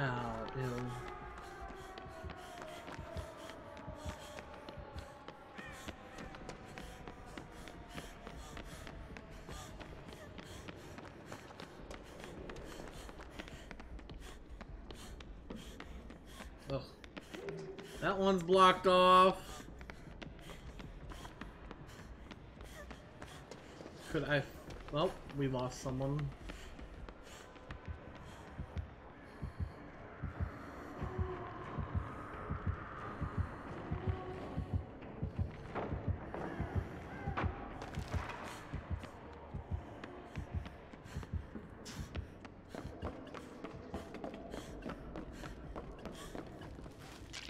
Oh, ew. Ugh. That one's blocked off. Could I? Well, we lost someone.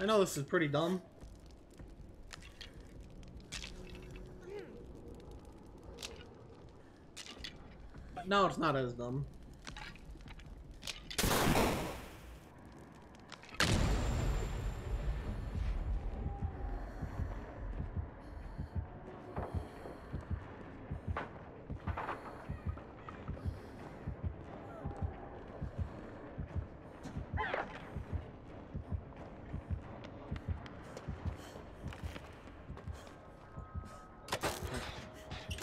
I know this is pretty dumb. No, it's not as dumb.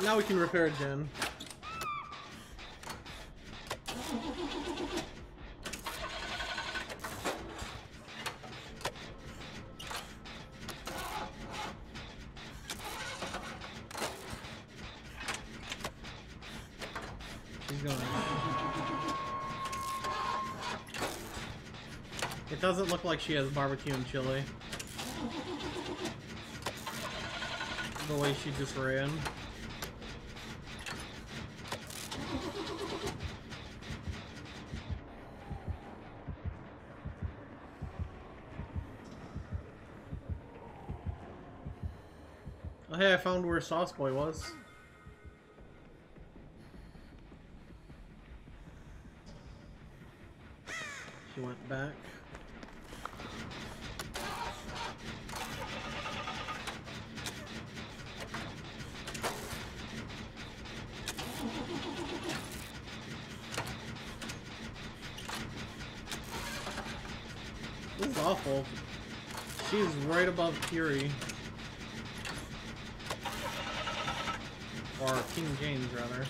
Now we can repair it again. It doesn't look like she has barbecue and chili. The way she just ran. Oh, hey, I found where Sauce Boy was. She went back. This is awful. She's right above Kiri. Or King James, rather.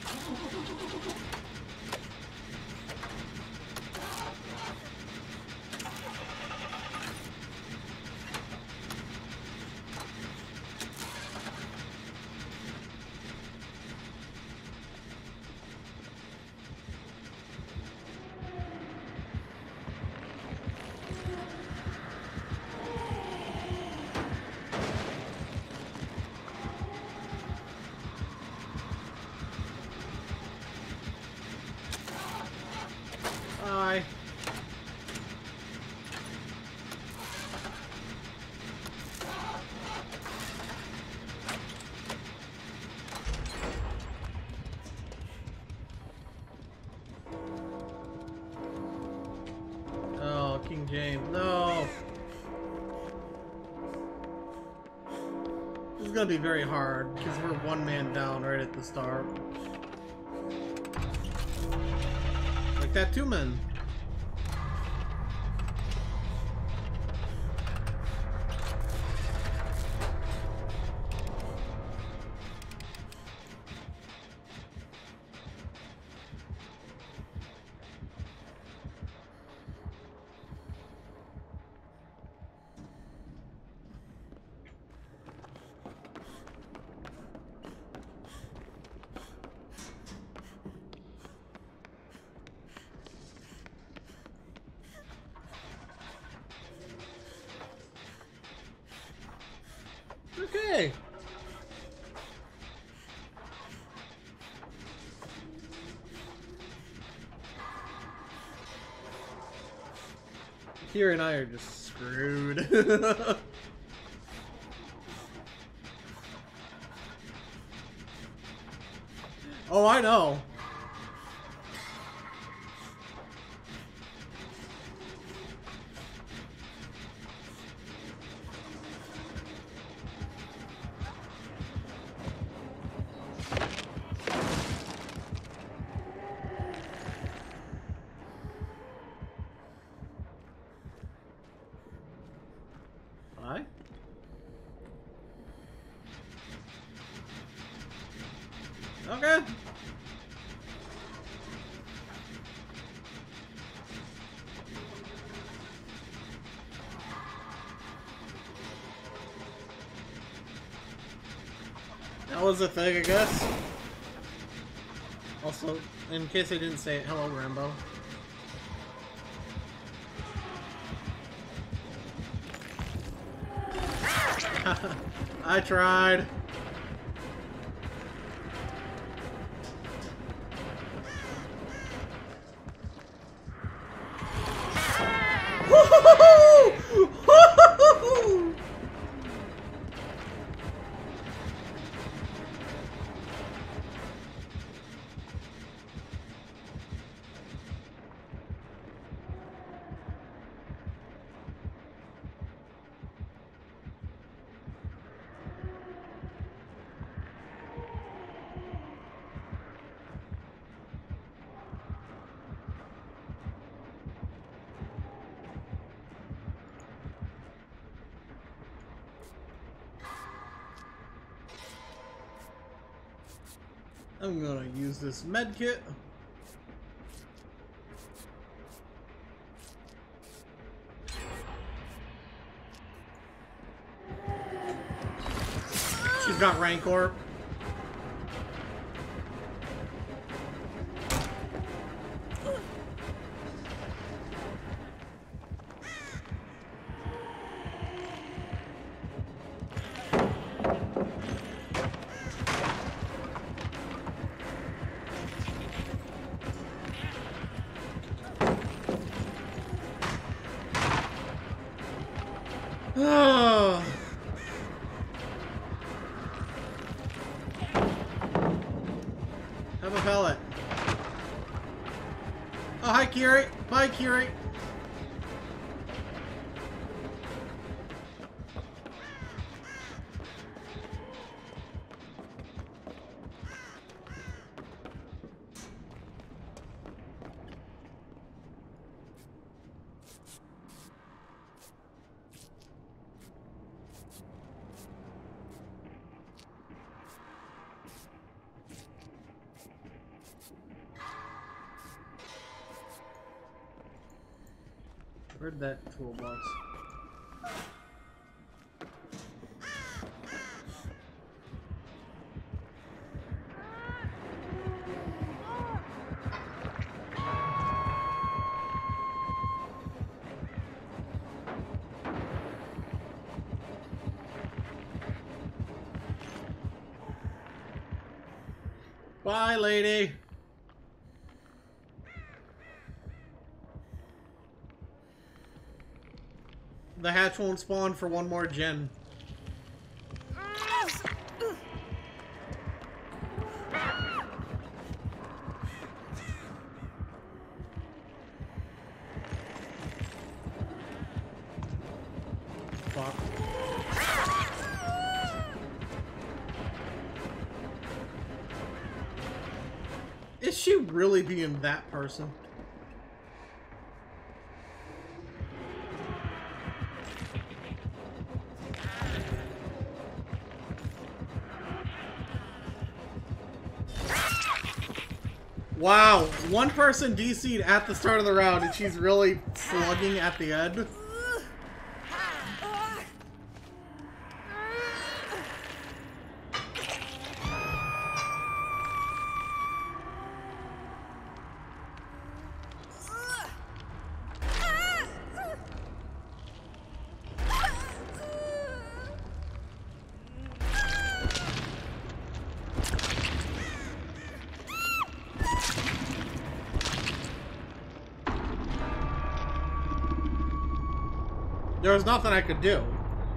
King James, no! This is gonna be very hard because we're one man down right at the start. Like that, two men. Okay. Kiri and I are just screwed. Oh, I know. Okay. That was a thing, I guess. Also, in case I didn't say it, hello, Rambo. I tried. I'm gonna use this med kit. She's got Rancor. Kiri, bye, Kiri. Where'd that toolbox? Bye, lady. The hatch won't spawn for one more gen. Fuck. Is she really being that person? Wow, one person DC'd at the start of the round and she's really slugging at the end. There was nothing I could do.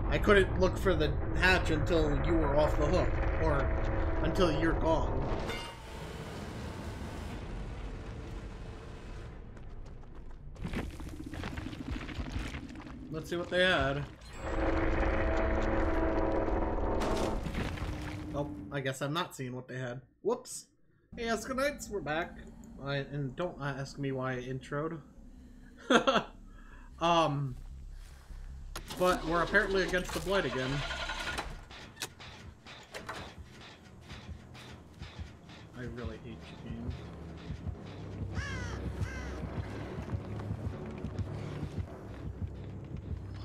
I couldn't look for the hatch until you were off the hook, or until you're gone. Let's see what they had. Oh, I guess I'm not seeing what they had. Whoops. Hey, EscoNitz, we're back. And don't ask me why I introed. But we're apparently against the Blight again. I really hate Chicane.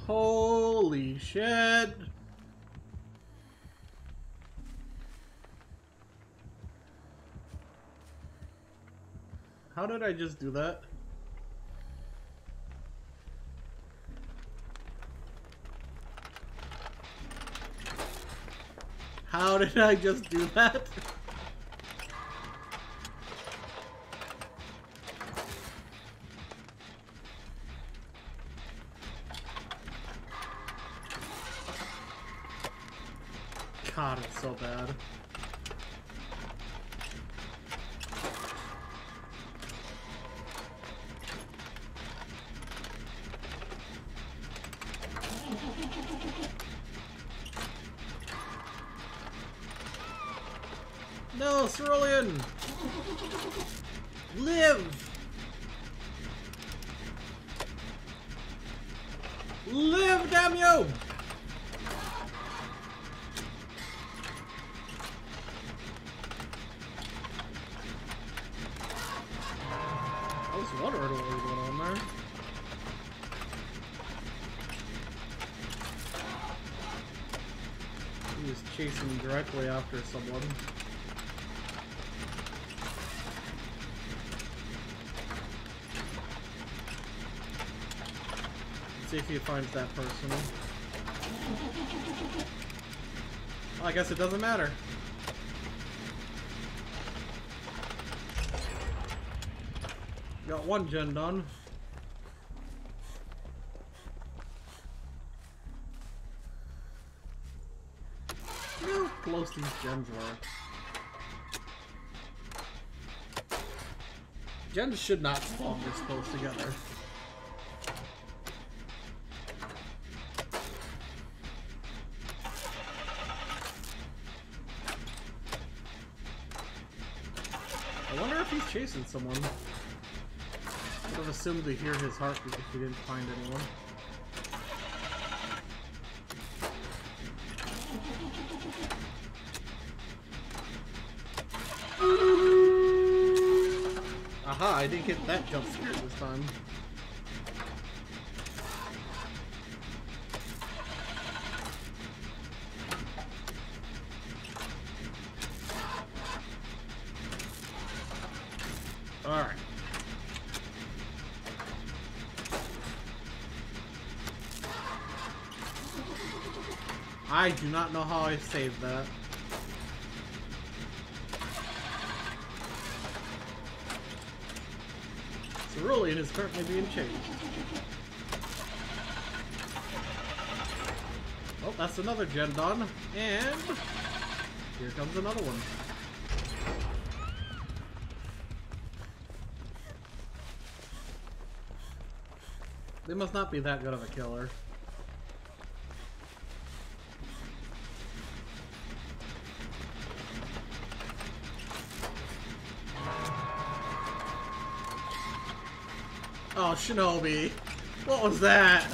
Holy shit! How did I just do that? How did I just do that? God, it's so bad. No, Cerulean! Live! Live, damn you! Water going on there. He was chasing directly after someone. Let's see if he finds that person. Well, I guess it doesn't matter. Got one gen done. Look how close these gens were. Gens should not spawn this close together. I wonder if he's chasing someone. I would have assumed to hear his heartbeat if we didn't find anyone. Aha, I didn't get that jump scare this time. Alright. I do not know how I saved that. Cerulean is currently being chased. Oh, that's another gen done. And here comes another one. They must not be that good of a killer. Oh, Shinobi. What was that?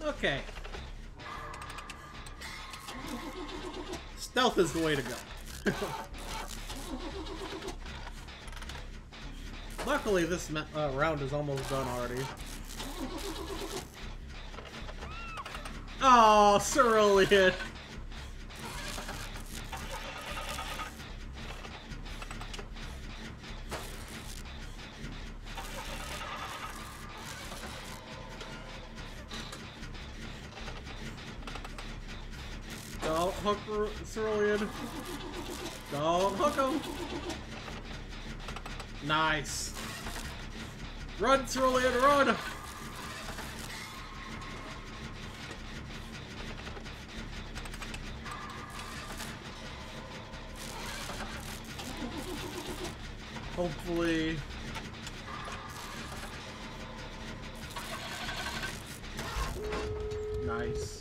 Okay. Stealth is the way to go. Luckily, this round is almost done already. Oh, Cerulean! Don't hook Cerulean. Don't hook him. Nice. Run, Cerulean, run! Hopefully... Nice.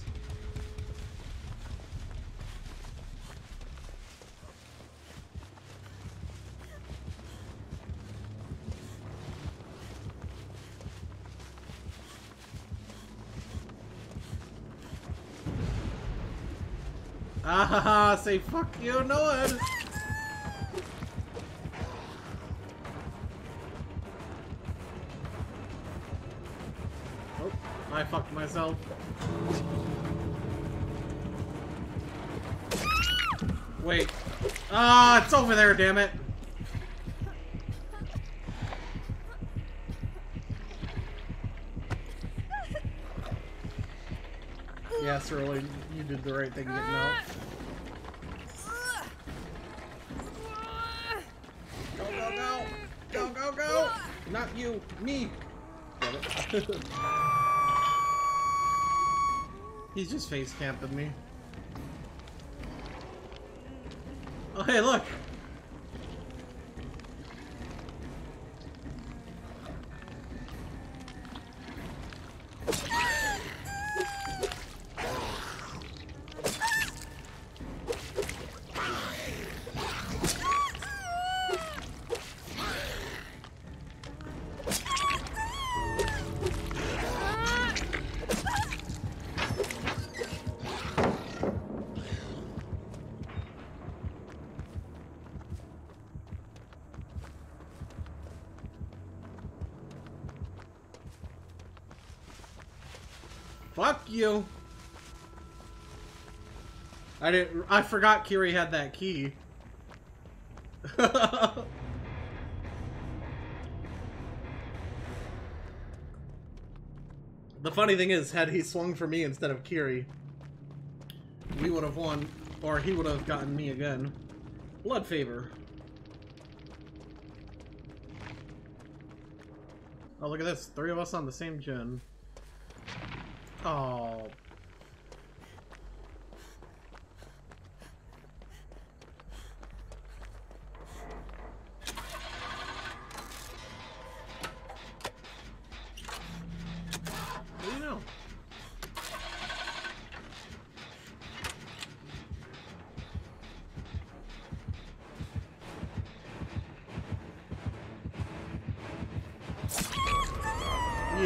Ah, say fuck you, no one! Oh, I fucked myself. Wait. Ah, it's over there, damn it! Yes, really, you did the right thing getting out. Go, go, go! Go, go, go! Not you, me! Get it. He's just face camping me. Oh, hey, look! Fuck you! I forgot Kiri had that key. The funny thing is, had he swung for me instead of Kiri, we would have won, or he would have gotten me again. Blood Favor. Oh, look at this. Three of us on the same gen. Oh. What do you know?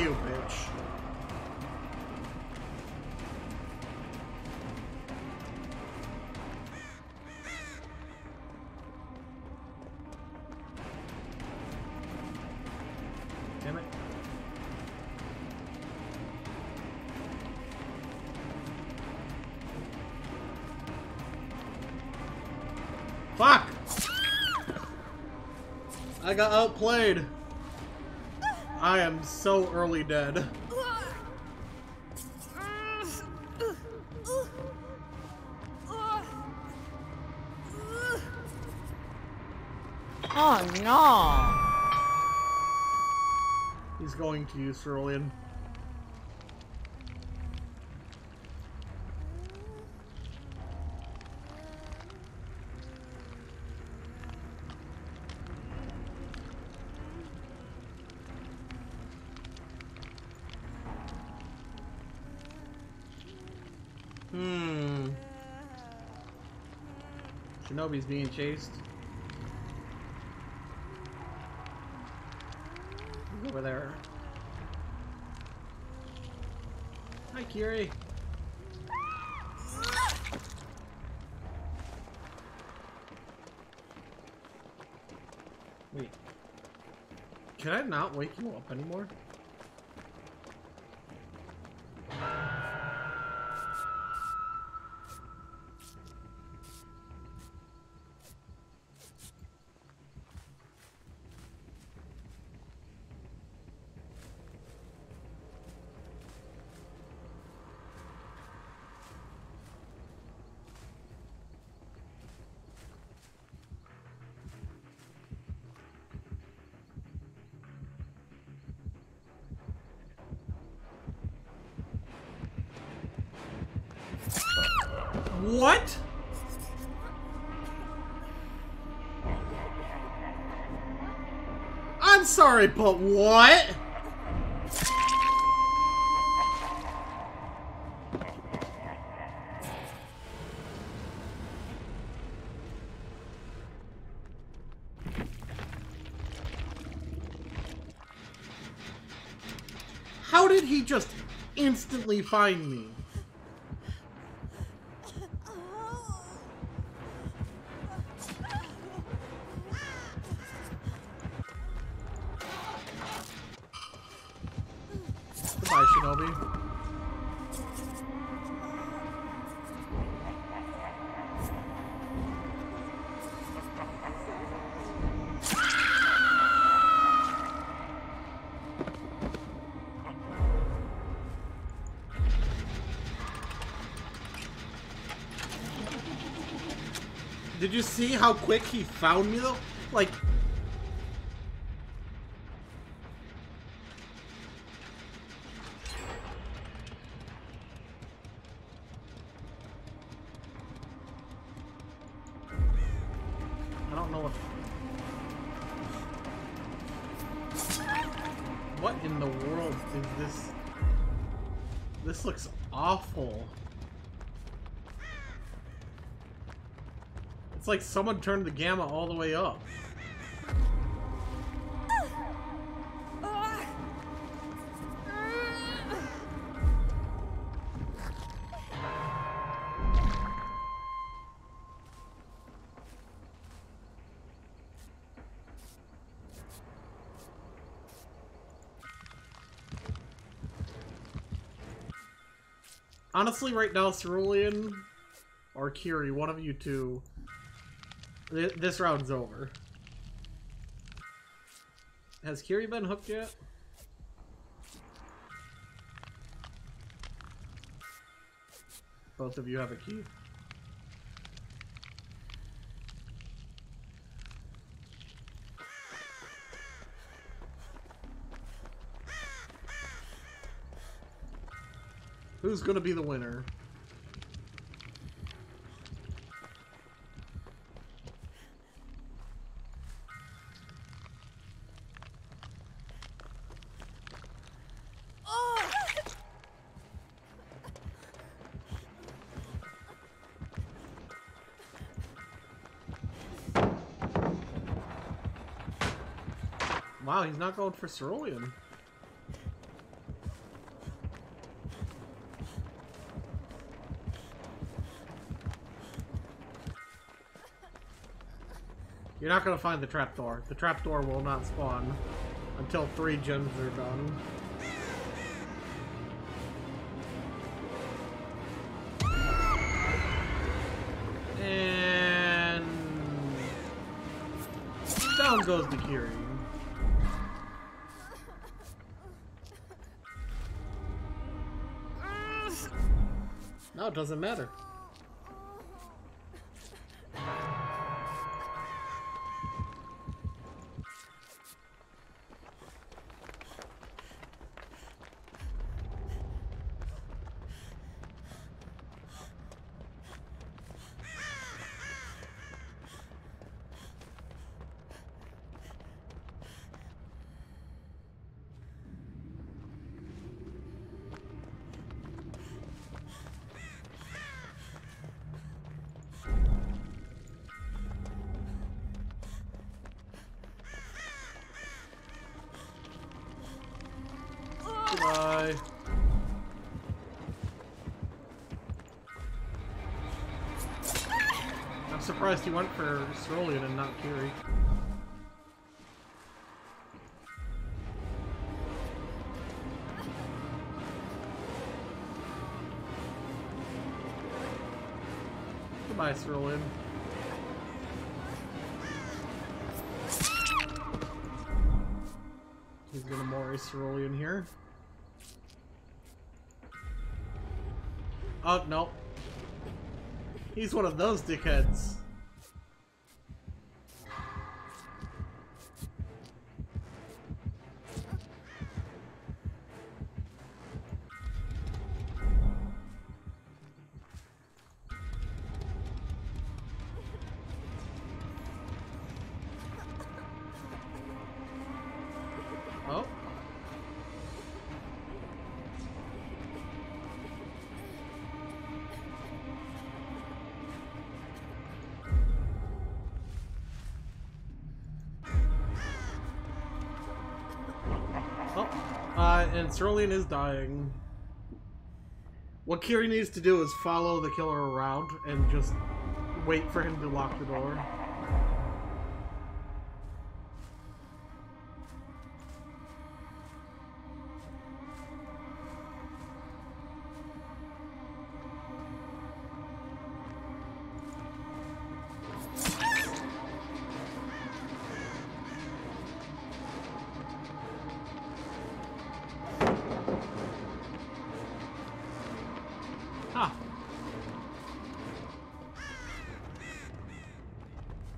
You bitch. Fuck! I got outplayed. I am so early dead. Oh no! He's going to you, Cerulean. Shinobi's being chased. He's over there. Hi, Kiri. Wait. Can I not wake you up anymore? What? I'm sorry, but what? How did he just instantly find me? Goodbye, Shinobi. Did you see how quick he found me though? Like, I don't know if... What in the world is this? This looks awful. It's like someone turned the gamma all the way up. Honestly, right now, Cerulean or Kiri, one of you two. This round's over. Has Kiri been hooked yet? Both of you have a key. Who's gonna be the winner? Wow, he's not going for Cerulean. You're not going to find the trapdoor. The trapdoor will not spawn until 3 gems are done. And... down goes the Kiri. No, it doesn't matter. Bye. I'm surprised he went for Cerulean and not Kiri. Goodbye, Cerulean. He's gonna more Cerulean here. Oh, no. He's one of those dickheads. and Cerulean is dying. What Kiri needs to do is follow the killer around and just wait for him to lock the door.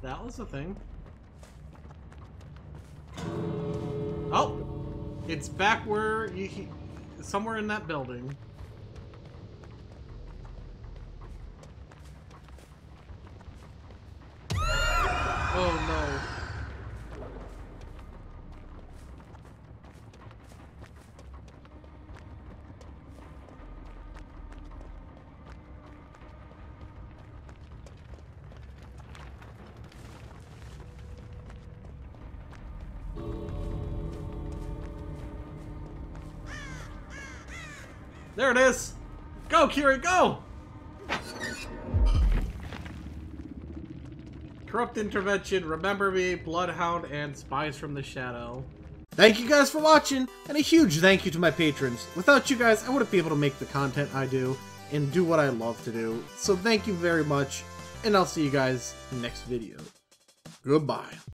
That was a thing. Oh! It's back where you... somewhere in that building. Oh no. There it is! Go, Kiri, go! Corrupt Intervention, Remember Me, Bloodhound, and Spies from the Shadow. Thank you guys for watching, and a huge thank you to my patrons. Without you guys, I wouldn't be able to make the content I do, and do what I love to do. So thank you very much, and I'll see you guys in the next video. Goodbye.